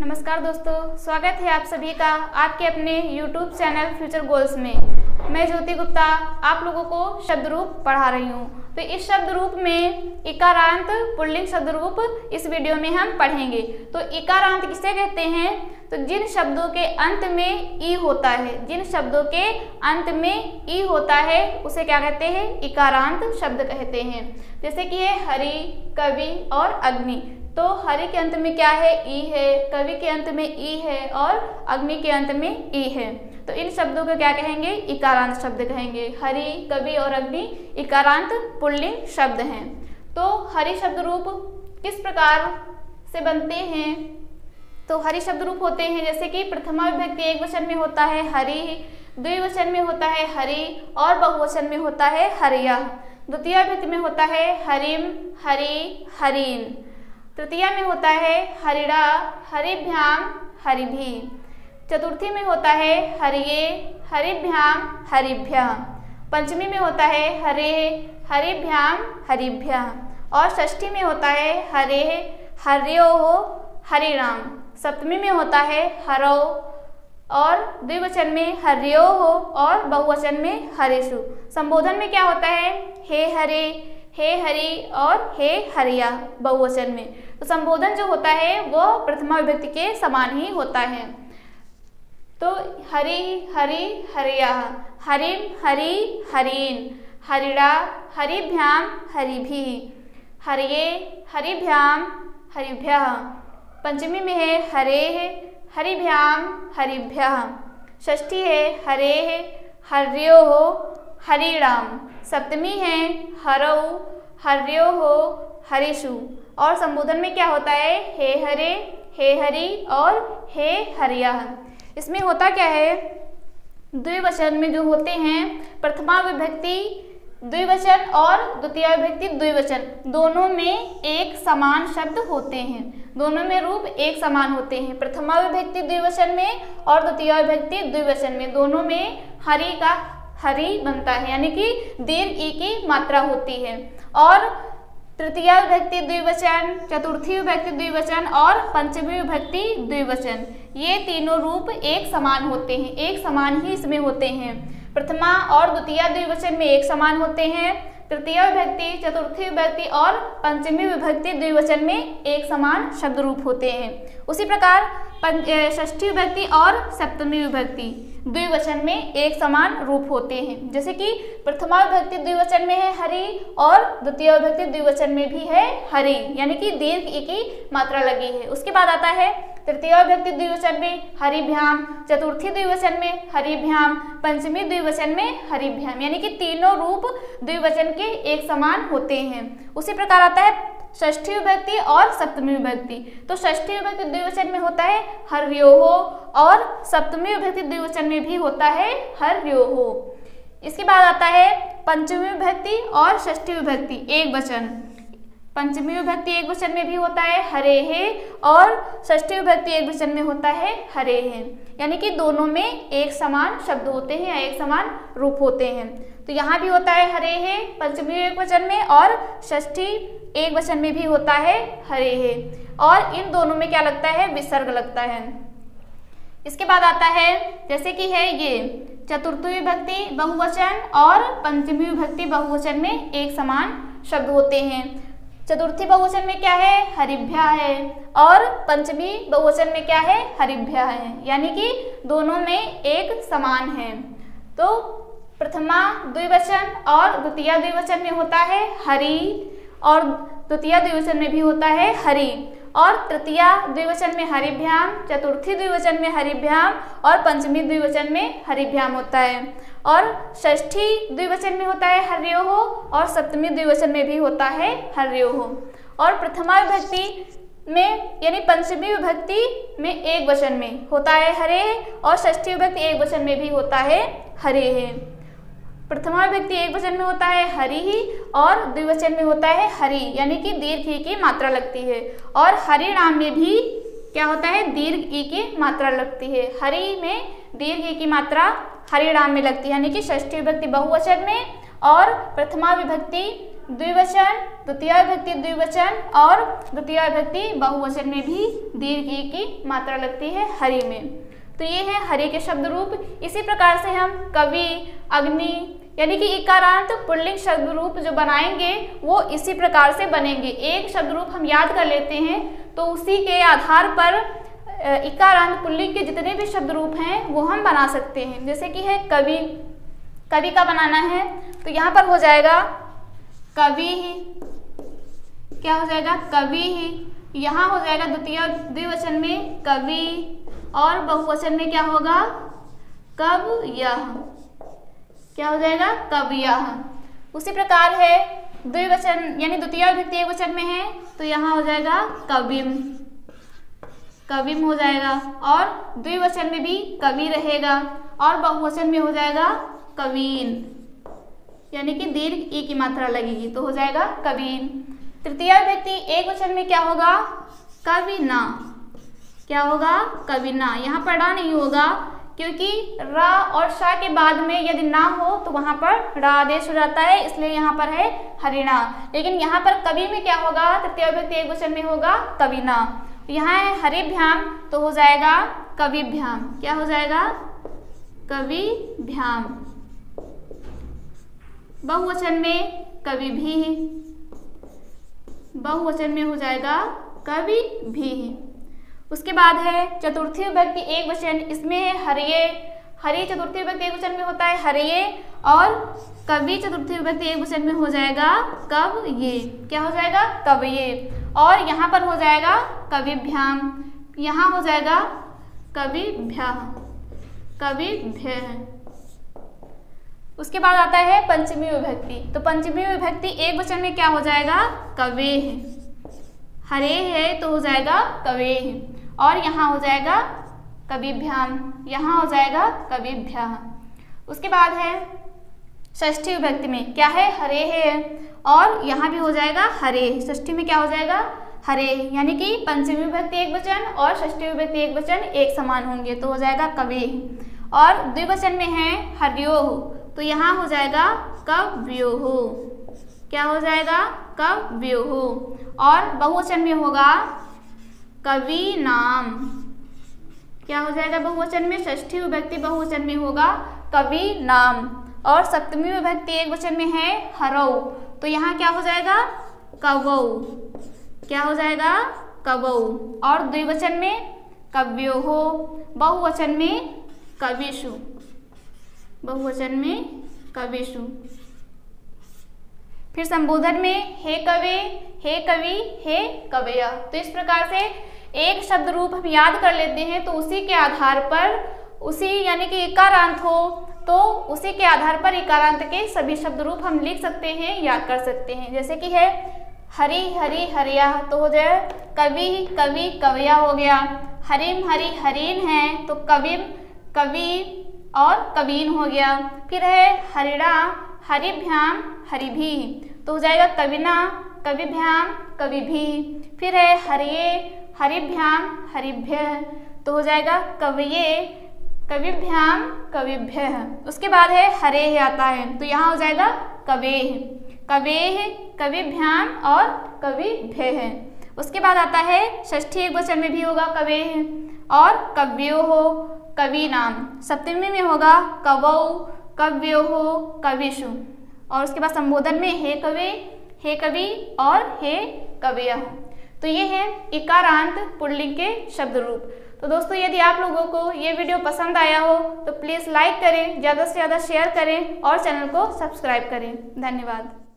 नमस्कार दोस्तों, स्वागत है आप सभी का आपके अपने YouTube चैनल फ्यूचर गोल्स में। मैं ज्योति गुप्ता आप लोगों को शब्द रूप पढ़ा रही हूँ। तो इस शब्द रूप में इकारांत पुल्लिंग शब्द रूप इस वीडियो में हम पढ़ेंगे। तो इकारांत किसे कहते हैं? तो जिन शब्दों के अंत में ई होता है, जिन शब्दों के अंत में ई होता है उसे क्या कहते हैं? इकारांत शब्द कहते हैं। जैसे कि है हरि, कवि और अग्नि। तो हरि के अंत में क्या है? ई है। कवि के अंत में ई है और अग्नि के अंत में ई है। तो इन शब्दों को क्या कहेंगे? इकारांत शब्द कहेंगे। हरि, कवि और अग्नि इकारांत पुल्लिंग शब्द हैं। तो हरि शब्द रूप किस प्रकार से बनते हैं? तो हरि शब्द रूप होते हैं जैसे कि प्रथमा विभक्ति एक वचन में होता है हरि, द्विवचन में होता है हरि और बहुवचन में होता है हरिया। द्वितीय विभक्ति में होता है हरिम, हरि, हरीन। तृतीया में होता है हरिणा, हरिभ्याम, हरिभी। चतुर्थी में होता है हरिये, हरिभ्याम, हरिभ्या। पंचमी में होता है हरे, हरिभ्याम, हरिभ्या। और षष्ठी में होता है हरे, हर्यो, हरिराम। सप्तमी में होता है हरो और द्विवचन में हर्यो हो और बहुवचन में हरिषु। संबोधन में क्या होता है? हे हरे, हे हरि और हे हरिया बहुवचन में। तो संबोधन जो होता है वो प्रथमा विभक्ति के समान ही होता है। तो हरि, हरि, हरिया, हरिम, हरि, हरीन, हरिणा, हरिभ्याम, हरिभी, हरिये, हरिभ्याम, हरिभ्या। पंचमी में है हरे, हरिभ्याम, हरिभ्या। षष्ठी है हरे, हर्यो, हरिराम। सप्तमी है हरौ, हर्यो, हरिषु। और संबोधन में क्या होता है? हे हरे, हे हरि और हे हरिया। इसमें होता क्या है? द्विवचन में जो होते हैं प्रथमा विभक्ति द्विवचन और द्वितीय विभक्ति द्विवचन, दोनों में एक समान शब्द होते हैं, दोनों में रूप एक समान होते हैं। प्रथमा विभक्ति द्विवचन में और द्वितीय विभक्ति द्विवचन में दोनों में हरि का हरि बनता है, यानी कि दीर्घ ई की मात्रा होती है। और तृतीय विभक्ति द्विवचन, चतुर्थी विभक्ति द्विवचन और पंचमी विभक्ति द्विवचन, ये तीनों रूप एक समान होते हैं, एक समान ही इसमें होते हैं। प्रथमा और द्वितीय द्विवचन में एक समान होते हैं, तृतीय विभक्ति, चतुर्थी विभक्ति और पंचमी विभक्ति द्विवचन में एक समान शब्द रूप होते हैं। उसी प्रकार षष्ठी विभक्ति और सप्तमी विभक्ति द्विवचन में एक समान रूप होते हैं। जैसे कि प्रथमा विभक्ति द्विवचन में है हरि और द्वितीय विभक्ति द्विवचन में भी है हरि, यानी कि दीर्घ ई की मात्रा लगी है। उसके बाद आता है तृतीय विभक्ति द्विवचन में हरिभ्याम, चतुर्थी द्विवचन में हरिभ्याम, पंचमी द्विवचन में हरिभ्याम, यानी कि तीनों रूप द्विवचन के एक समान होते हैं। उसी प्रकार आता है षष्ठी विभक्ति और सप्तमी विभक्ति। तो षष्ठी विभक्ति द्विवचन में होता है हर्योहो और सप्तमी विभक्ति द्विवचन में भी होता है हर्योहो। इसके बाद आता है पंचमी विभक्ति और षष्ठी विभक्ति एक वचन। पंचमी विभक्ति एक वचन में भी होता है हरे है और षष्ठी विभक्ति एक वचन में होता है हरे है, यानी कि दोनों में एक समान शब्द होते हैं या एक समान रूप होते हैं। तो यहाँ भी होता है हरे है पंचमी एक वचन में और षष्ठी एक वचन में भी होता है हरे है। और इन दोनों में क्या लगता है? विसर्ग लगता है। इसके बाद आता है जैसे कि है ये चतुर्थी विभक्ति बहुवचन और पंचमी विभक्ति बहुवचन में एक समान शब्द होते हैं। चतुर्थी बहुवचन में क्या है? हरिभ्या है और पंचमी बहुवचन में क्या है? हरिभ्या है, यानी कि दोनों में एक समान है। तो प्रथमा द्विवचन और द्वितीय द्विवचन में होता है हरि और द्वितीय द्विवचन में भी होता है हरि। और तृतीय द्विवचन में हरिभ्याम, चतुर्थी द्विवचन में हरिभ्याम और पंचमी द्विवचन में हरिभ्याम होता है। और षष्ठी द्विवचन में होता है हर्योहो और सप्तमी द्विवचन में भी होता है हर्योहो। और प्रथमा विभक्ति में यानी पंचमी विभक्ति में एक वचन में होता है हरे और षष्ठी विभक्ति एक वचन में भी होता है हरे है। प्रथमा विभक्ति एक वचन में होता है हरि ही और द्विवचन में होता है हरि, यानी कि दीर्घ ई की मात्रा लगती है। और हरिनाम में भी क्या होता है? दीर्घ ई की मात्रा लगती है। हरि में दीर्घ ई की मात्रा हरिनाम में लगती है, यानी कि षष्ठी विभक्ति बहुवचन में और प्रथमा विभक्ति द्विवचन, तृतीय विभक्ति द्विवचन और तृतीय विभक्ति बहुवचन में भी दीर्घ ए की मात्रा लगती है हरि में। तो ये है हरि के शब्द रूप। इसी प्रकार से हम कवि, अग्नि यानी कि इकारांत पुल्लिंग शब्द रूप जो बनाएंगे वो इसी प्रकार से बनेंगे। एक शब्द रूप हम याद कर लेते हैं तो उसी के आधार पर इकारांत पुल्लिंग के जितने भी शब्द रूप हैं वो हम बना सकते हैं। जैसे कि है कवि, कवि का बनाना है तो यहाँ पर हो जाएगा कवि ही, क्या हो जाएगा कवि ही, यहाँ हो जाएगा द्वितीय द्विवचन में कवि और बहुवचन में क्या होगा कवयः, क्या हो जाएगा कवयः। उसी प्रकार है द्विवचन यानी द्वितीय विभक्ति एकवचन में है तो यहाँ हो जाएगा कविम, कविम हो जाएगा और द्विवचन में भी कवि रहेगा और बहुवचन में हो जाएगा कवीन यानी कि दीर्घ ई की मात्रा लगेगी तो हो जाएगा कवीन। तृतीय विभक्ति एकवचन में क्या होगा कविना, क्या होगा कविना। यहाँ पर डा नहीं होगा क्योंकि रा और शा के बाद में यदि ना हो तो वहाँ पर डा आदेश हो जाता है, इसलिए यहाँ पर है हरिणा। लेकिन यहाँ पर कवि में क्या होगा तृतीय विभक्ति एकवचन में होगा कविना, यहाँ है हरिभ्याम तो हो जाएगा कविभ्याम, क्या हो जाएगा कविभ्याम। बहुवचन में कवि भी, बहुवचन में हो जाएगा कवि भी। उसके बाद है चतुर्थी विभक्ति एकवचन, इसमें है हरिये, हरि चतुर्थी विभक्ति एकवचन में होता है हरिये और कवि चतुर्थी विभक्ति एकवचन में हो जाएगा कवये, क्या हो जाएगा कवये। और यहाँ पर हो जाएगा कविभ्याम, यहाँ हो जाएगा कविभ्यः, कविभ्यः। उसके बाद आता है पंचमी विभक्ति, तो पंचमी विभक्ति एकवचन में क्या हो जाएगा कवेः, हरे है तो हो जाएगा कवेः और यहाँ हो जाएगा कविभ्याम, यहाँ हो जाएगा कविभ्यः। उसके बाद है षष्ठी विभक्ति में क्या है हरे है और यहाँ भी हो जाएगा हरे, षष्ठी में क्या हो जाएगा हरे, यानी कि पंचमी विभक्ति एकवचन और षष्ठी विभक्ति एकवचन एक समान होंगे तो हो जाएगा कवेः। और द्विवचन में है हर्योः तो यहाँ हो जाएगा कव्योः, क्या हो जाएगा कव्योः। और बहुवचन में होगा कवीनाम, क्या हो जाएगा बहुवचन में, षष्ठी विभक्ति बहुवचन में होगा कवीनाम। और सप्तमी विभक्ति एकवचन में है हरौ तो यहाँ क्या हो जाएगा कवौ, क्या हो जाएगा कवौ। और द्विवचन में कव्योः, बहुवचन में कविषु, बहुवचन में कविषु। फिर संबोधन में हे कवे, हे कवि, हे कवयः। तो इस प्रकार से एक शब्द रूप हम याद कर लेते हैं तो उसी के आधार पर, उसी यानी कि इकारांत हो तो उसी के आधार पर इकारांत के सभी शब्द रूप हम लिख सकते हैं, याद कर सकते हैं। जैसे कि है हरि, हरि, हरियः तो हो जाए कवि, कवि, कवयः हो गया। हरिम, हरि, हरिन है तो कविम, कवि और कवीन हो गया। फिर है हरिणा, हरिभ्याम, हरिभी तो हो जाएगा कविना, कविभ्याम, कविभी। फिर है हरिये, हरिभ्याम, हरिभ्यः तो हो जाएगा कवये, कविभ्याम, कविभ्यः। उसके बाद है हरेः आता है तो यहाँ हो जाएगा कवेः, कवेः, कविभ्याम और कविभ्यः। उसके बाद आता है षष्ठी एकवचन में भी होगा कवेः और कव्योः, कवीनाम। सप्तमी में होगा कवौ, कव्योः, कविषु। और उसके बाद संबोधन में हे कवे, हे कवि और हे कवयः। तो ये है इकारांत पुल्लिंग के शब्द रूप। तो दोस्तों यदि आप लोगों को ये वीडियो पसंद आया हो तो प्लीज़ लाइक करें, ज़्यादा से ज़्यादा शेयर करें और चैनल को सब्सक्राइब करें। धन्यवाद।